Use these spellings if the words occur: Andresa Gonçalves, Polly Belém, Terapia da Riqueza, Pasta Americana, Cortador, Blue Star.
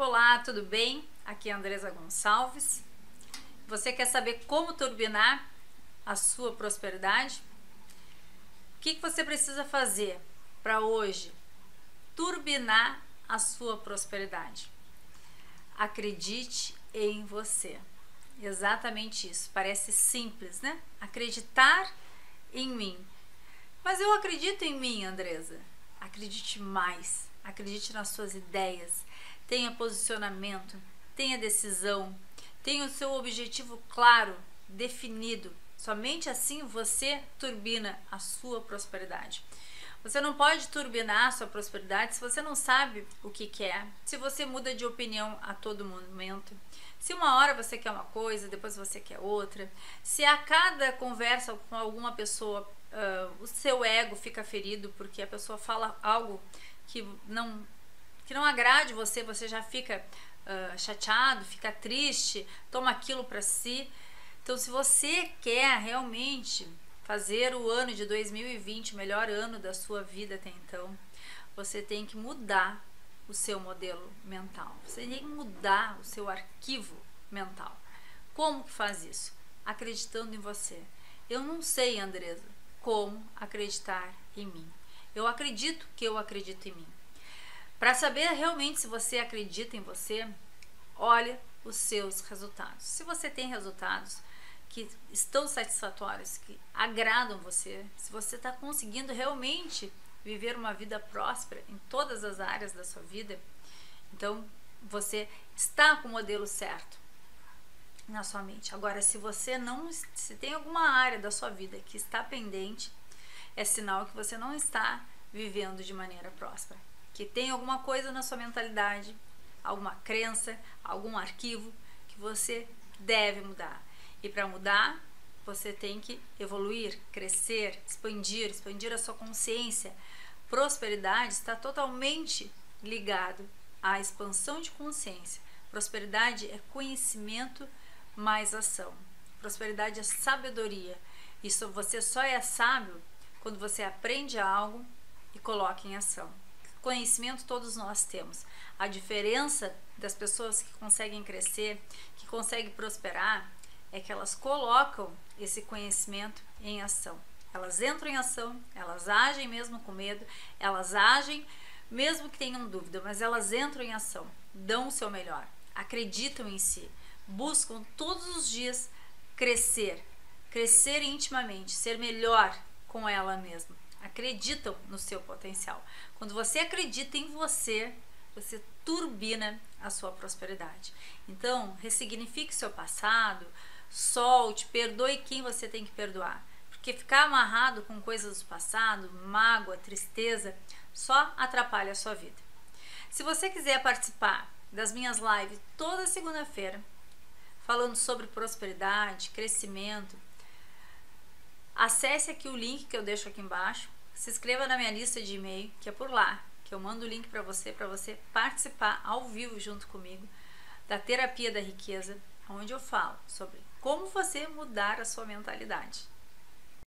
Olá, tudo bem? Aqui é a Andresa Gonçalves. Você quer saber como turbinar a sua prosperidade? O que você precisa fazer para hoje turbinar a sua prosperidade? Acredite em você. Exatamente isso. Parece simples, né? Acreditar em mim. Mas eu acredito em mim, Andresa. Acredite mais. Acredite nas suas ideias. Tenha posicionamento, tenha decisão, tenha o seu objetivo claro, definido. Somente assim você turbina a sua prosperidade. Você não pode turbinar a sua prosperidade se você não sabe o que quer, se você muda de opinião a todo momento, se uma hora você quer uma coisa, depois você quer outra, se a cada conversa com alguma pessoa o seu ego fica ferido porque a pessoa fala algo que não agrade você, você já fica chateado, fica triste, toma aquilo para si. Então, se você quer realmente fazer o ano de 2020 o melhor ano da sua vida até então, você tem que mudar o seu modelo mental, você tem que mudar o seu arquivo mental. Como que faz isso? Acreditando em você. Eu não sei, Andresa, como acreditar em mim. Eu acredito que eu acredito em mim. Para saber realmente se você acredita em você, olha os seus resultados. Se você tem resultados que estão satisfatórios, que agradam você, se você está conseguindo realmente viver uma vida próspera em todas as áreas da sua vida, então você está com o modelo certo na sua mente. Agora, se você não, se tem alguma área da sua vida que está pendente, é sinal que você não está vivendo de maneira próspera. Que tem alguma coisa na sua mentalidade, alguma crença, algum arquivo que você deve mudar. E para mudar, você tem que evoluir, crescer, expandir a sua consciência. Prosperidade está totalmente ligado à expansão de consciência. Prosperidade é conhecimento mais ação. Prosperidade é sabedoria. Isso, você só é sábio quando você aprende algo e coloca em ação. Conhecimento todos nós temos. A diferença das pessoas que conseguem crescer, que conseguem prosperar, é que elas colocam esse conhecimento em ação. Elas entram em ação, elas agem mesmo com medo, elas agem mesmo que tenham dúvida, mas elas entram em ação, dão o seu melhor, acreditam em si, buscam todos os dias crescer intimamente, ser melhor com ela mesma. Acreditam no seu potencial. Quando você acredita em você, você turbina a sua prosperidade. Então, ressignifique seu passado, solte, perdoe quem você tem que perdoar. Porque ficar amarrado com coisas do passado, mágoa, tristeza, só atrapalha a sua vida. Se você quiser participar das minhas lives toda segunda-feira, falando sobre prosperidade, crescimento, acesse aqui o link que eu deixo aqui embaixo, se inscreva na minha lista de e-mail, que é por lá que eu mando o link para você participar ao vivo junto comigo da Terapia da Riqueza, onde eu falo sobre como você mudar a sua mentalidade.